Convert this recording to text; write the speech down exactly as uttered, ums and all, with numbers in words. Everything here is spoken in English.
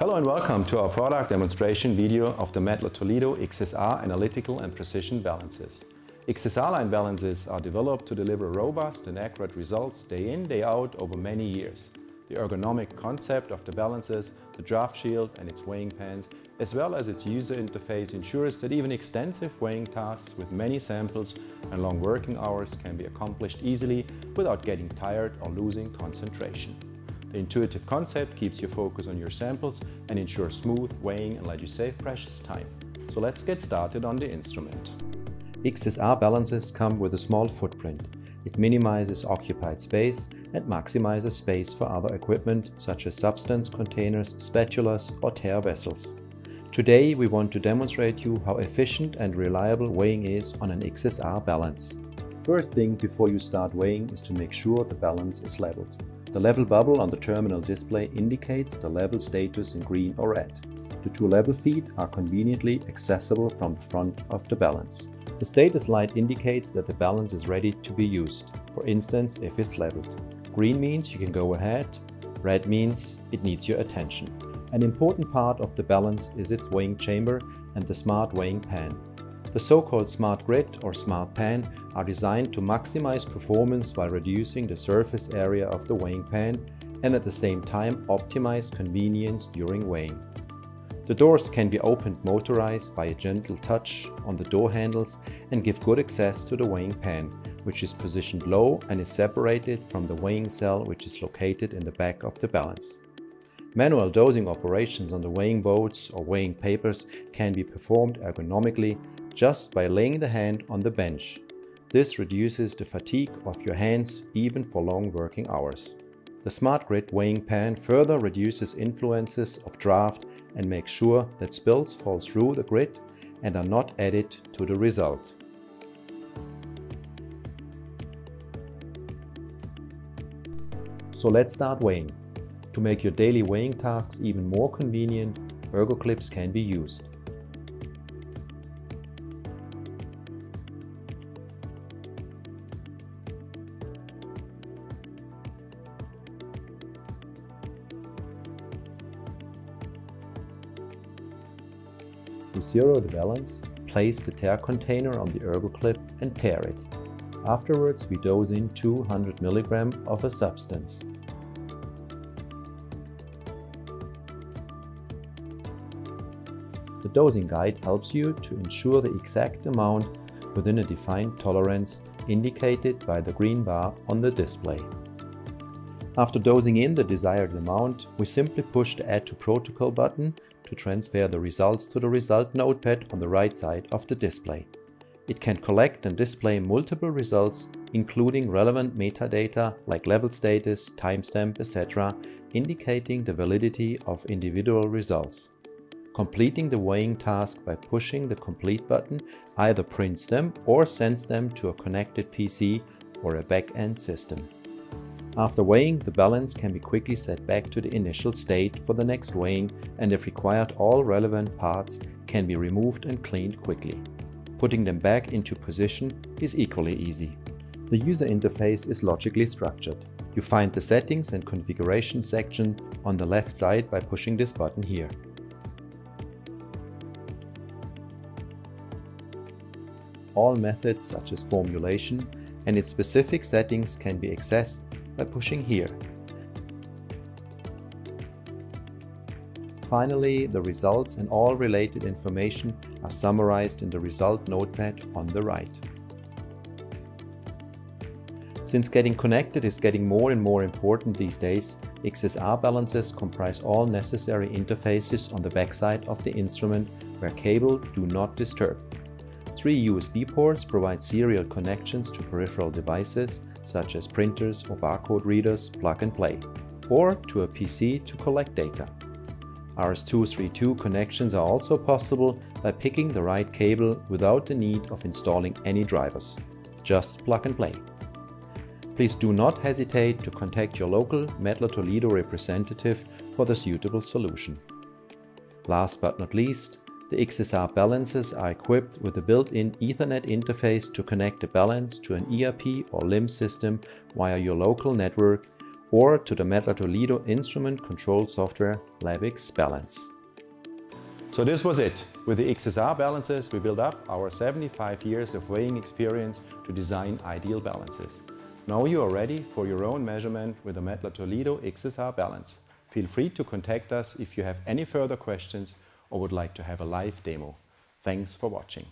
Hello and welcome to our product demonstration video of the Mettler Toledo X S R analytical and precision balances. X S R line balances are developed to deliver robust and accurate results day in, day out over many years. The ergonomic concept of the balances, the draft shield and its weighing pans, as well as its user interface ensures that even extensive weighing tasks with many samples and long working hours can be accomplished easily without getting tired or losing concentration. The intuitive concept keeps your focus on your samples and ensures smooth weighing and lets you save precious time. So let's get started on the instrument. X S R balances come with a small footprint. It minimizes occupied space and maximizes space for other equipment such as substance containers, spatulas or tear vessels. Today we want to demonstrate you how efficient and reliable weighing is on an X S R balance. First thing before you start weighing is to make sure the balance is leveled. The level bubble on the terminal display indicates the level status in green or red. The two level feet are conveniently accessible from the front of the balance. The status light indicates that the balance is ready to be used, for instance if it's leveled. Green means you can go ahead, red means it needs your attention. An important part of the balance is its weighing chamber and the smart weighing pan. The so-called smart grid or smart pan are designed to maximize performance while reducing the surface area of the weighing pan and at the same time optimize convenience during weighing. The doors can be opened motorized by a gentle touch on the door handles and give good access to the weighing pan, which is positioned low and is separated from the weighing cell, which is located in the back of the balance. Manual dosing operations on the weighing boats or weighing papers can be performed ergonomically just by laying the hand on the bench. This reduces the fatigue of your hands even for long working hours. The smart grid weighing pan further reduces influences of draft and makes sure that spills fall through the grid and are not added to the result. So let's start weighing. To make your daily weighing tasks even more convenient, ErgoClips can be used. To zero the balance, place the tear container on the ErgoClip and tear it. Afterwards we dose in two hundred milligrams of a substance. The dosing guide helps you to ensure the exact amount within a defined tolerance indicated by the green bar on the display. After dosing in the desired amount, we simply push the Add to Protocol button to transfer the results to the result notepad on the right side of the display. It can collect and display multiple results, including relevant metadata like level status, timestamp, et cetera, indicating the validity of individual results. Completing the weighing task by pushing the Complete button either prints them or sends them to a connected P C or a back-end system. After weighing, the balance can be quickly set back to the initial state for the next weighing, and if required, all relevant parts can be removed and cleaned quickly. Putting them back into position is equally easy. The user interface is logically structured. You find the Settings and Configuration section on the left side by pushing this button here. All methods such as formulation and its specific settings can be accessed by pushing here. Finally, the results and all related information are summarized in the result notepad on the right. Since getting connected is getting more and more important these days, X S R balances comprise all necessary interfaces on the backside of the instrument where cable do not disturb. Three U S B ports provide serial connections to peripheral devices such as printers or barcode readers plug and play, or to a P C to collect data. R S two thirty-two connections are also possible by picking the right cable without the need of installing any drivers, just plug and play. Please do not hesitate to contact your local Mettler Toledo representative for the suitable solution. Last but not least, the X S R balances are equipped with a built-in Ethernet interface to connect the balance to an E R P or LIMS system via your local network or to the Mettler Toledo instrument control software LabX Balance. So this was it. With the X S R balances, we built up our seventy-five years of weighing experience to design ideal balances. Now you are ready for your own measurement with the Mettler Toledo X S R Balance. Feel free to contact us if you have any further questions or would like to have a live demo. Thanks for watching.